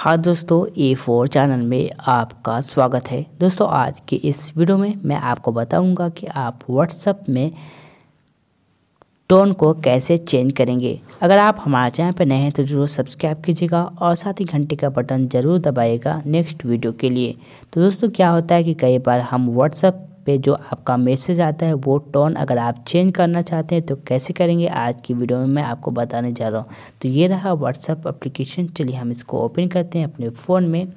हाँ दोस्तों A4 channel में आपका स्वागत है। दोस्तों आज के इस वीडियो में मैं आपको बताऊंगा कि आप WhatsApp में टोन को कैसे चेंज करेंगे। अगर आप हमारे चैनल पर नए हैं तो जरूर सब्सक्राइब कीजिएगा और साथ ही घंटे का बटन ज़रूर दबाइएगा नेक्स्ट वीडियो के लिए। तो दोस्तों क्या होता है कि कई बार हम WhatsApp पे जो आपका मैसेज आता है वो टोन अगर आप चेंज करना चाहते हैं तो कैसे करेंगे, आज की वीडियो में मैं आपको बताने जा रहा हूँ। तो ये रहा WhatsApp एप्लीकेशन। चलिए हम इसको ओपन करते हैं अपने फ़ोन में।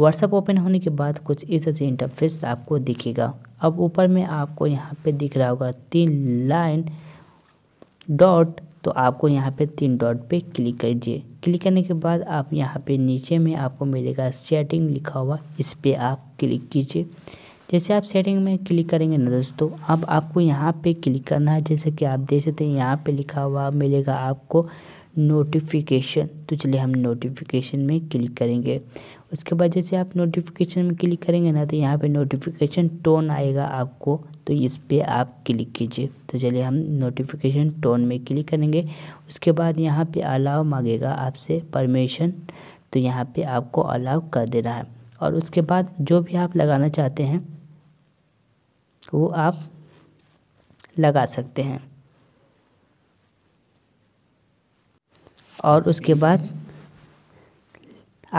WhatsApp ओपन होने के बाद कुछ इस तरह से इंटरफेस आपको दिखेगा। अब ऊपर में आपको यहाँ पे दिख रहा होगा 3 लाइन डॉट, तो आपको यहाँ पे 3 डॉट पे क्लिक कीजिए। क्लिक करने के बाद आप यहाँ पे नीचे में आपको मिलेगा सेटिंग लिखा हुआ, इस पर आप क्लिक कीजिए। जैसे आप सेटिंग में क्लिक करेंगे ना दोस्तों, अब आपको यहाँ पे क्लिक करना है। जैसे कि आप देख सकते हैं यहाँ पे लिखा हुआ मिलेगा आपको नोटिफिकेशन। तो चलिए हम नोटिफिकेशन में क्लिक करेंगे। उसके बाद जैसे आप नोटिफिकेशन में क्लिक करेंगे ना तो यहाँ पे नोटिफिकेशन टोन आएगा आपको, तो इस पर आप क्लिक कीजिए। तो चलिए हम नोटिफिकेशन टोन में क्लिक करेंगे। उसके बाद यहाँ पर अलाउ मांगेगा आपसे परमिशन, तो यहाँ पर आपको अलाउ कर देना है। और उसके बाद जो भी आप लगाना चाहते हैं वो आप लगा सकते हैं। और उसके बाद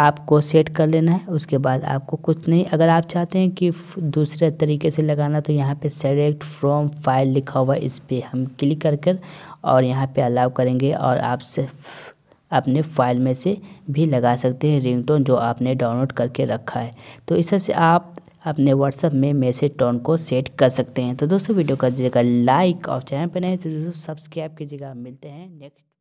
आपको सेट कर लेना है। उसके बाद आपको कुछ नहीं, अगर आप चाहते हैं कि दूसरे तरीके से लगाना तो यहाँ पे सेलेक्ट फ्रॉम फाइल लिखा हुआ, इस पर हम क्लिक कर और यहाँ पे अलाउ करेंगे और आप अपने फ़ाइल में से भी लगा सकते हैं रिंगटोन जो आपने डाउनलोड करके रखा है। तो इस तरह से आप अपने WhatsApp में मैसेज टोन को सेट कर सकते हैं। तो दोस्तों वीडियो कर दीजिएगा लाइक और चैनल पर नए तो दोस्तों सब्सक्राइब कीजिएगा। मिलते हैं नेक्स्ट।